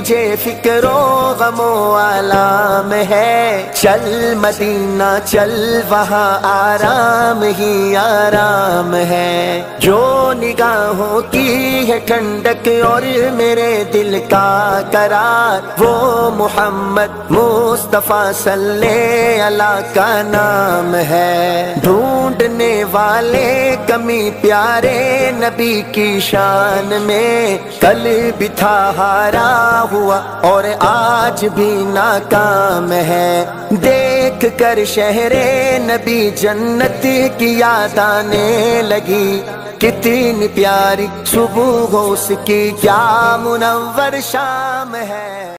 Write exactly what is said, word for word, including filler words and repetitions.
तुझे फिक्रो गमो आलाम है, चल मदीना चल वहाँ आराम ही आराम है। जो निगाहों की है ठंडक और मेरे दिल का करार, वो मुहम्मद मुस्तफा सल्ले अला का नाम है। ढूंढने वाले कमी प्यारे नबी की शान में, कल भी था हारा हुआ और आज भी नाकाम है। देख कर शहरे नबी जन्नत की याद आने लगी, कितनी प्यारी चुबू घोष की क्या मुनवर शाम है।